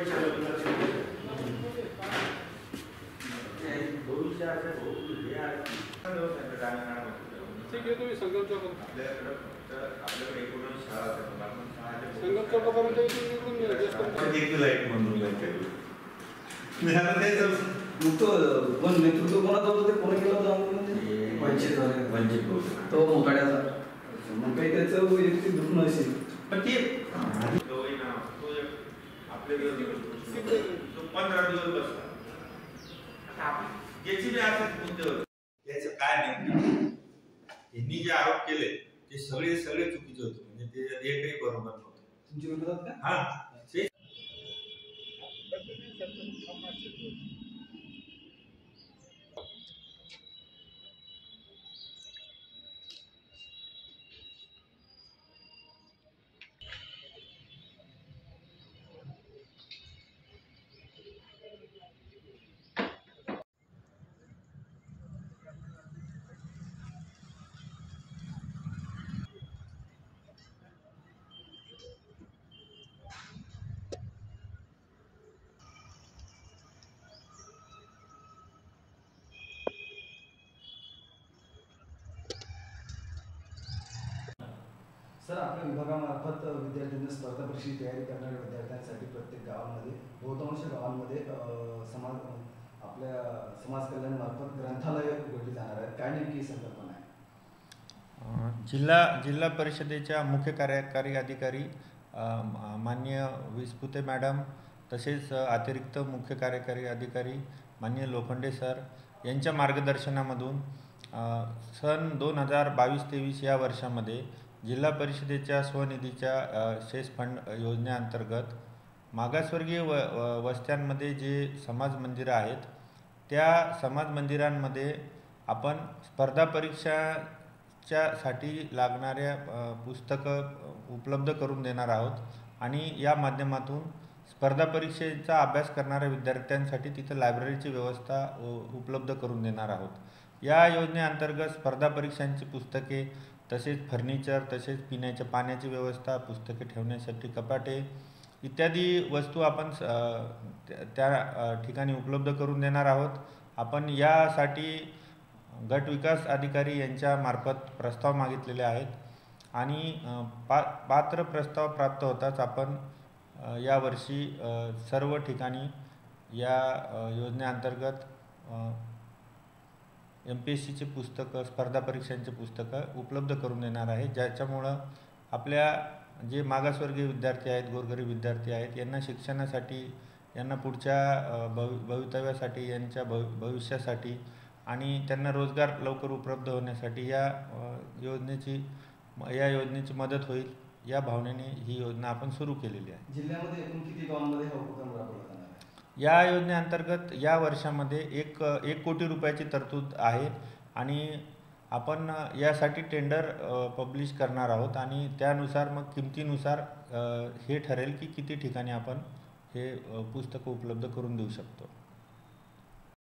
Sir आपल्या विभागामार्फत विद्यार्थ्यांना स्पर्धा परीक्षेची तयारी करणाऱ्या विद्यार्थ्यांसाठी प्रत्येक गावामध्ये बहुतांश गावांमध्ये आपल्या समाज कल्याण मार्फत ग्रंथालय उघडली जाणार आहेत। काय नेमकी संकल्पना आहे? जिल्हा परिषदेच्या मुख्य कार्यकारी अधिकारी माननीय विस्पुते मॅडम तसेच अतिरिक्त मुख्य कार्यकारी अधिकारी माननीय लोखंडे सर यांच्या मार्गदर्शनामधून सन 2022-23 या वर्षामध्ये जिल्हा परिषदेच्या स्वनिधीच्या शेष फंड योजनेअंतर्गत मागासवर्गीय वस्त्यांमध्ये जे समाज मंदिरं आहेत त्या समाज मंदिरांमध्ये आपण स्पर्धा परीक्षाच्यासाठी लागणाऱ्या पुस्तकं उपलब्ध करून देणार आहोत आणि या माध्यमातून स्पर्धा परीक्षेचा अभ्यास करणाऱ्या विद्यार्थ्यांसाठी तिथे लायब्ररीची व्यवस्था उपलब्ध करून देणार आहोत। या योजनेअंतर्गत स्पर्धा परीक्षांची पुस्तके तसेच फर्निचर तसेच पिण्याच्या पाण्याची व्यवस्था, पुस्तके ठेवण्यासाठी कपाटे इत्यादी वस्तू आपण त्या ठिकाणी उपलब्ध करून देणार आहोत। आपण यासाठी गट विकास अधिकारी यांच्या मार्फत प्रस्ताव मागितलेले आहेत आणि पात्र प्रस्ताव प्राप्त होताच आपण यावर्षी सर्व ठिकाणी या योजनेअंतर्गत MPSC पुस्तक स्पर्धा परीक्षांचे पुस्तक उपलब्ध करून देणार आहे, ज्याच्यामुळे आपल्या जे मागासवर्गीय विद्यार्थी आहेत, गोरगरीब विद्यार्थी आहेत यांना शिक्षणासाठी, यांना पुढच्या भवितव्यासाठी, यांच्या भविष्यासाठी आणि त्यांना रोजगार लवकर उपलब्ध होण्यासाठी या योजनेची मदत होईल या भावनेने ही योजना आपण सुरू केलेली आहे। जिल्ह्यामध्ये एकूण किती गावांमध्ये हा उपक्रम राबवला? या योजनेअंतर्गत या वर्षामध्ये 1 कोटी रुपयाची तरतूद आहे आणि आपण यासाठी टेंडर पब्लिश करणार आहोत आणि त्यानुसार मग किमतीनुसार हे ठरेल की किती ठिकाणी आपण हे पुस्तक उपलब्ध करून देऊ शकतो।